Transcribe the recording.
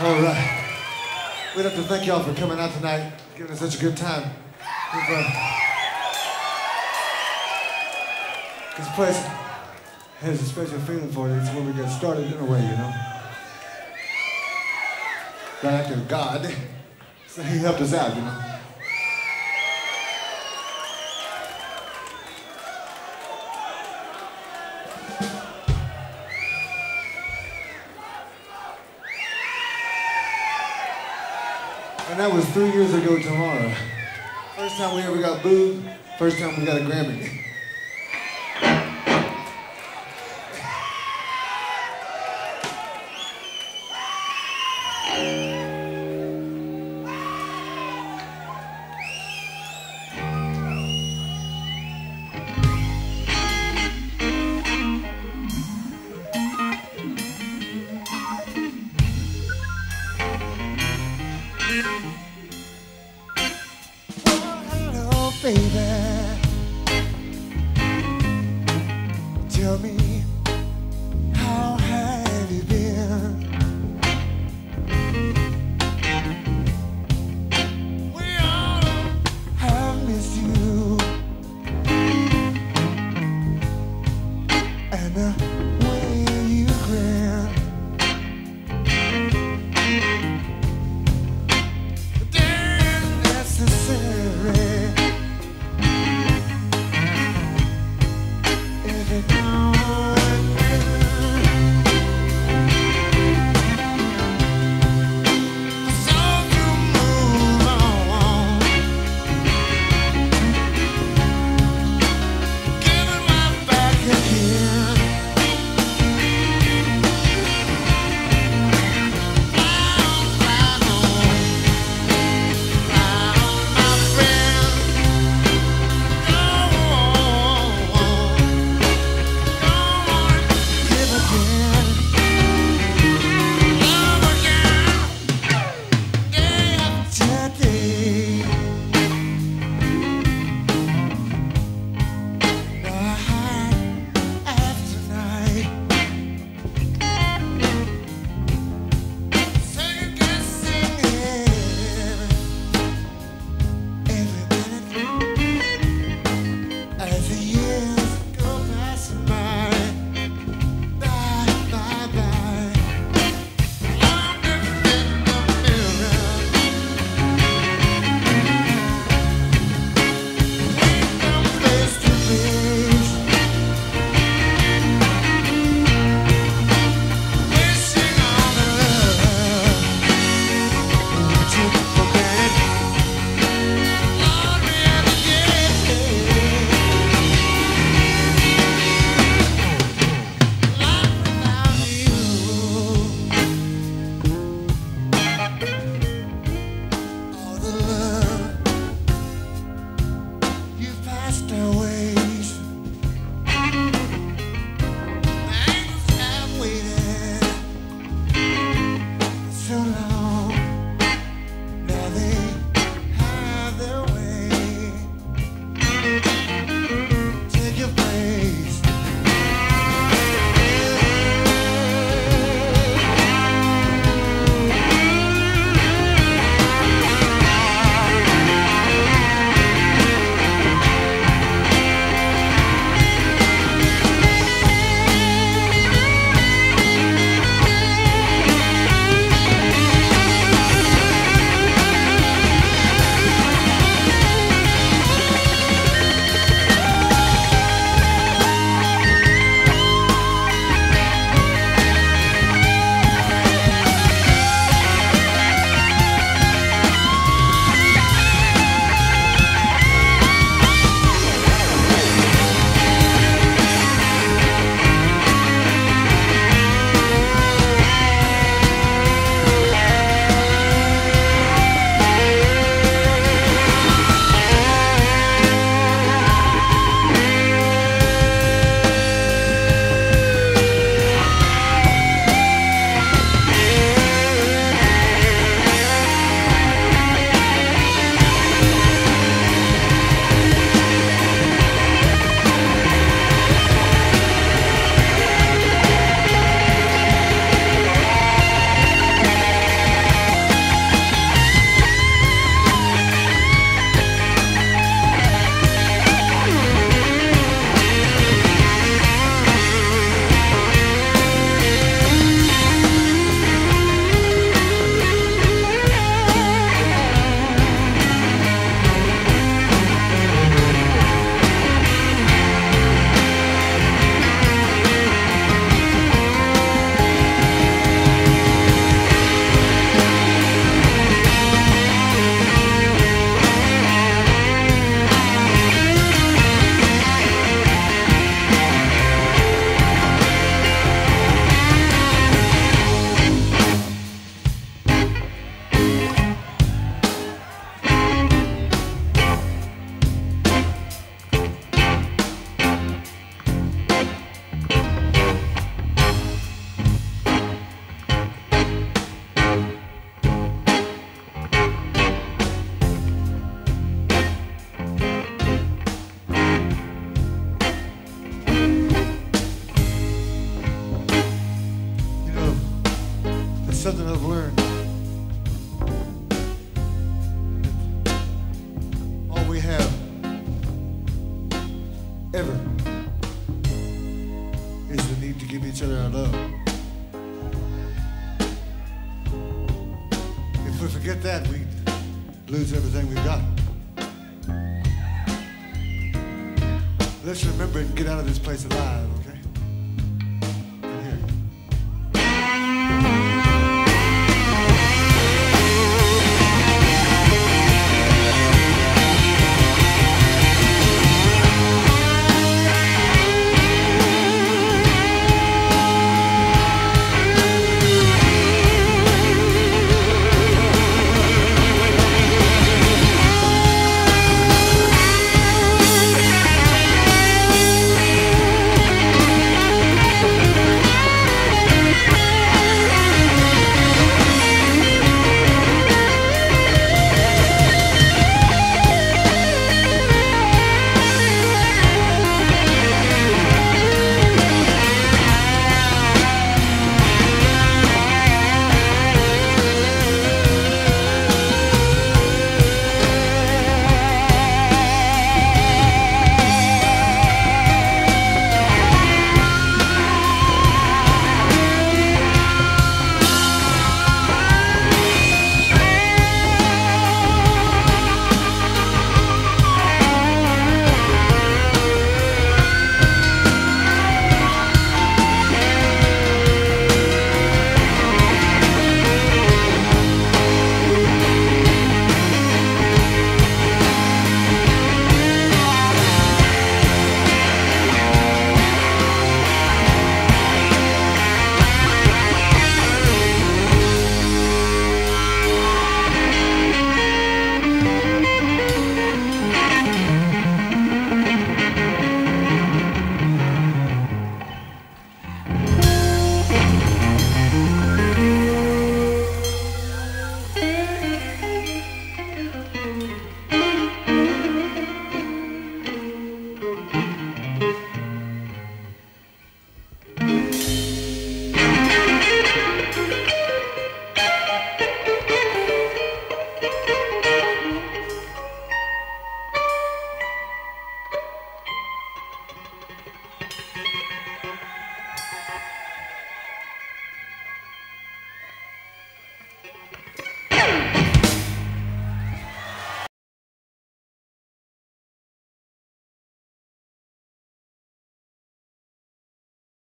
All right. We'd have to thank y'all for coming out tonight, giving us such a good time. This place has a special feeling for it. It's when we get started in a way, you know. Right after God, so he helped us out, you know. And that was 3 years ago tomorrow. First time we ever got booed, first time we got a Grammy. If it don't I've learned. All we have ever is the need to give each other our love. If we forget that, we lose everything we've got. Let's remember and get out of this place alive.